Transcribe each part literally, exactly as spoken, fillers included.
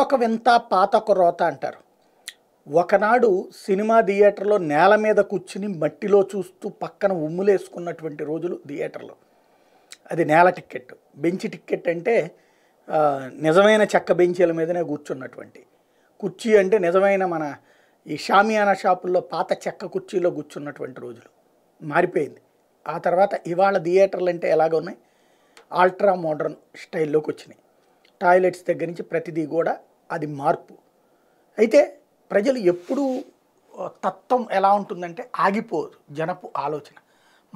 కొత్తక వింత పాతక రోత అంటారు. ఒకనాడు సినిమా థియేటర్లో నేల మీద కూర్చుని మట్టిలో చూస్తూ పక్కన ఉమ్ములేసుకున్నటువంటి రోజులు థియేటర్లో. అది నేల టిక్కెట్. బెంచ్ టిక్కెట్ అంటే నిజమైన చెక్క బెంచీల మీదనే కూర్చున్నటువంటి కుర్చీ, అంటే నిజమైన మన ఈ షామియానా షాపుల్లో పాత చెక్క కుర్చీలో కూర్చున్నటువంటి రోజులు మారిపోయింది. ఆ తర్వాత ఇవాళ థియేటర్లు అంటే ఎలాగ ఉన్నాయి, అల్ట్రా మోడర్న్ స్టైల్లోకి వచ్చినాయి. టాయిలెట్స్ దగ్గర నుంచి ప్రతిదీ కూడా అది మార్పు. అయితే ప్రజలు ఎప్పుడూ తత్వం ఎలా ఉంటుందంటే ఆగిపోదు, జనపు ఆలోచన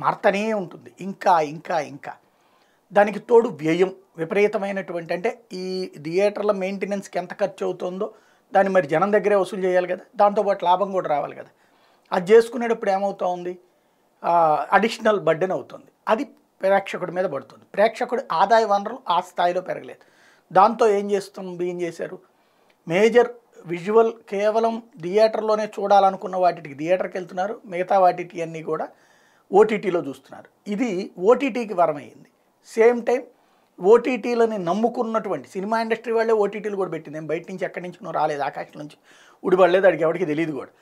మారుతూనే ఉంటుంది, ఇంకా ఇంకా ఇంకా. దానికి తోడు వ్యయం విపరీతమైనటువంటి, అంటే ఈ థియేటర్ల మెయింటెనెన్స్కి ఎంత ఖర్చు అవుతుందో దాన్ని మరి జనం దగ్గరే వసూలు చేయాలి కదా, దాంతోపాటు లాభం కూడా రావాలి కదా. అది చేసుకునేటప్పుడు ఏమవుతుంది, అడిషనల్ బర్డెన్ అవుతుంది. అది ప్రేక్షకుడి మీద పడుతుంది. ప్రేక్షకుడి ఆదాయ వనరులు ఆ స్థాయిలో పెరగలేదు. దాంతో ఏం చేస్తుంది ఏం చేశారు, మేజర్ విజువల్ కేవలం థియేటర్లోనే చూడాలనుకున్న వాటికి థియేటర్కి వెళ్తున్నారు, మిగతా వాటికి అన్నీ కూడా ఓటీటీలో చూస్తున్నారు. ఇది ఓటీటీకి వరమైంది. సేమ్ టైం ఓటీటీలని నమ్ముకున్నటువంటి సినిమా ఇండస్ట్రీ వాళ్ళే ఓటీటీలు కూడా పెట్టింది. నేను బయట నుంచి ఎక్కడి నుంచి నువ్వు రాలేదు, ఆకాశం నుంచి ఉడిపడలేదు, అడిగి ఎవరికి తెలియదు కూడా.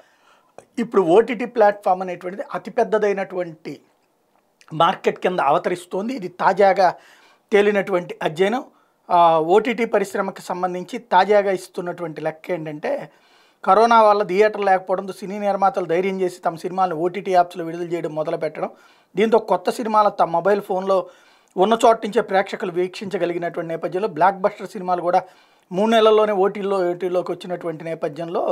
ఇప్పుడు ఓటీటీ ప్లాట్ఫామ్ అనేటువంటిది అతిపెద్దదైనటువంటి మార్కెట్ కింద అవతరిస్తోంది. ఇది తాజాగా తేలినటువంటి అధ్యయనం. ఓటీటీ పరిశ్రమకి సంబంధించి తాజాగా ఇస్తున్నటువంటి లెక్క ఏంటంటే, కరోనా వల్ల థియేటర్ లేకపోవడంతో సినీ నిర్మాతలు ధైర్యం చేసి తమ సినిమాలను ఓటీటీ యాప్స్లో విడుదల చేయడం మొదలుపెట్టడం, దీంతో కొత్త సినిమాలు తమ మొబైల్ ఫోన్లో ఉన్న చోట నుంచే ప్రేక్షకులు వీక్షించగలిగినటువంటి నేపథ్యంలో బ్లాక్ బస్టర్ సినిమాలు కూడా మూడు నెలల్లోనే ఓటీటీలో ఓటీటీలోకి వచ్చినటువంటి నేపథ్యంలో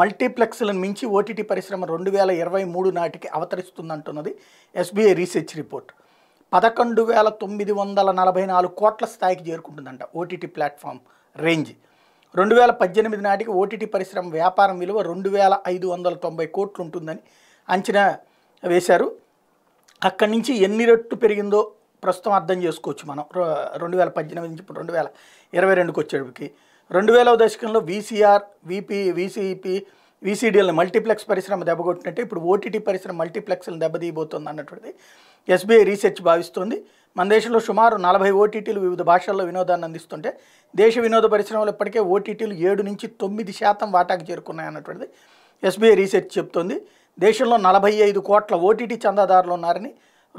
మల్టీప్లెక్స్లను మించి ఓటీటీ పరిశ్రమ రెండు వేల ఇరవై మూడు నాటికి అవతరిస్తుందంటున్నది ఎస్బీఐ రీసెర్చ్ రిపోర్ట్. పదకొండు వేల తొమ్మిది వందల నలభై నాలుగు కోట్ల స్థాయికి చేరుకుంటుందంట ఓటీటీ ప్లాట్ఫామ్ రేంజ్. రెండు వేల పద్దెనిమిది నాటికి ఓటీటీ పరిశ్రమ వ్యాపారం విలువ రెండు వేల ఐదు వందల తొంభై కోట్లు ఉంటుందని అంచనా వేశారు. అక్కడి నుంచి ఎన్ని రెట్లు పెరిగిందో ప్రస్తుతం అర్థం చేసుకోవచ్చు మనం. రెండు వేల పద్దెనిమిది నుంచి ఇప్పుడు రెండు వేల ఇరవై రెండుకి వచ్చేటికి రెండు వేలవ దశకంలో వీసీఆర్ వీపీ వీసీపీ వీసీడీఎల్ని మల్టీప్లెక్స్ పరిశ్రమ దెబ్బకొట్టినట్టే ఇప్పుడు ఓటీటీ పరిశ్రమ మల్టీప్లెక్స్లను దెబ్బతీయబోతుంది అన్నటువంటిది ఎస్బీఐ రీసెర్చ్ భావిస్తోంది. మన దేశంలో సుమారు నలభై ఓటీటీలు వివిధ భాషల్లో వినోదాన్ని అందిస్తుంటే దేశ వినోద పరిశ్రమలో ఇప్పటికే ఓటీటీలు ఏడు నుంచి తొమ్మిది శాతం వాటాకు చేరుకున్నాయన్నటువంటిది ఎస్బీఐ రీసెర్చ్ చెప్తోంది. దేశంలో నలభై ఐదు కోట్ల ఓటీటీ చందాదారులు ఉన్నారని,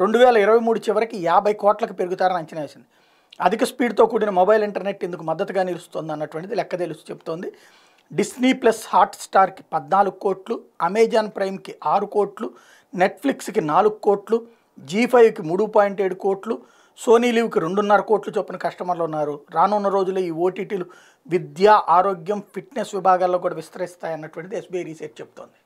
రెండు వేల ఇరవై మూడు చివరికి యాభై కోట్లకు పెరుగుతారని అంచనా వేసింది. అధిక స్పీడ్తో కూడిన మొబైల్ ఇంటర్నెట్ ఇందుకు మద్దతుగా నిలుస్తుంది అన్నటువంటిది లెక్క తెలుసు చెప్తోంది. డిస్నీ ప్లస్ హాట్స్టార్కి పద్నాలుగు కోట్లు, అమెజాన్ ప్రైమ్కి ఆరు కోట్లు, నెట్ఫ్లిక్స్కి నాలుగు కోట్లు, జీ ఫైవ్కి మూడు పాయింట్ ఏడు కోట్లు, సోనీలివ్కి రెండున్నర కోట్లు చొప్పున కస్టమర్లు ఉన్నారు. రానున్న రోజుల్లో ఈ ఓటీటీలు విద్య, ఆరోగ్యం, ఫిట్నెస్ విభాగాల్లో కూడా విస్తరిస్తాయన్నటువంటిది ఎస్బీఐ రీసెర్చ్ చెప్తోంది.